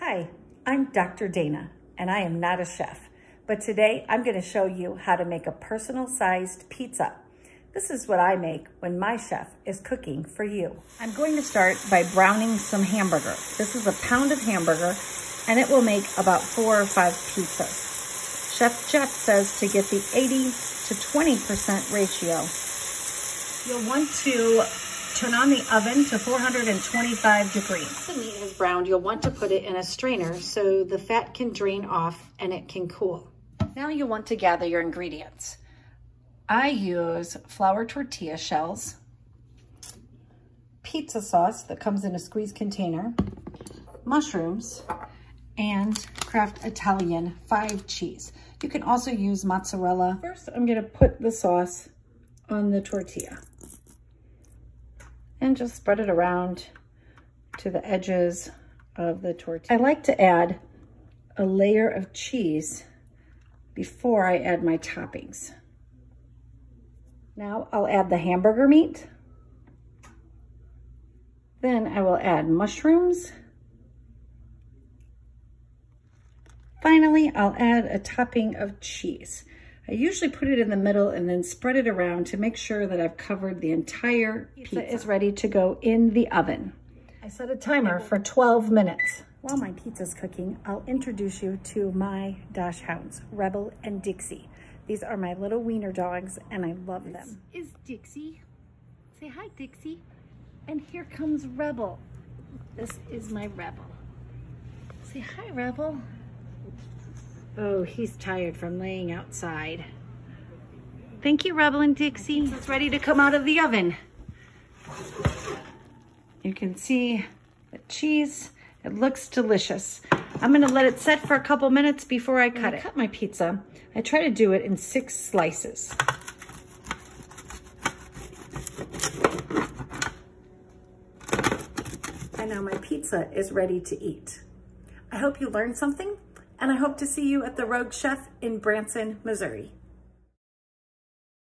Hi, I'm Dr. Dana, and I am not a chef, but today I'm going to show you how to make a personal-sized pizza. This is what I make when my chef is cooking for you. I'm going to start by browning some hamburger. This is a pound of hamburger, and it will make about 4 or 5 pizzas. Chef Jeff says to get the 80 to 20% ratio. You'll want to turn on the oven to 425 degrees. Once the meat is browned, you'll want to put it in a strainer so the fat can drain off and it can cool. Now you'll want to gather your ingredients. I use flour tortilla shells, pizza sauce that comes in a squeeze container, mushrooms, and Kraft Italian 5 cheese. You can also use mozzarella. First, I'm gonna put the sauce on the tortilla and just spread it around to the edges of the tortilla. I like to add a layer of cheese before I add my toppings. Now I'll add the hamburger meat. Then I will add mushrooms. Finally, I'll add a topping of cheese. I usually put it in the middle and then spread it around to make sure that I've covered the entire pizza. Pizza is ready to go in the oven. I set a timer for 12 minutes. While my pizza's cooking, I'll introduce you to my dash hounds, Rebel and Dixie. These are my little wiener dogs and I love them. This is Dixie. Say hi, Dixie. And here comes Rebel. This is my Rebel. Say hi, Rebel. Oh, he's tired from laying outside. Thank you, Rebel and Dixie. It's ready to come out of the oven. You can see the cheese. It looks delicious. I'm gonna let it set for a couple minutes before I cut it. When I cut my pizza, I try to do it in 6 slices. And now my pizza is ready to eat. I hope you learned something. And I hope to see you at The Rogue Chef in Branson, Missouri.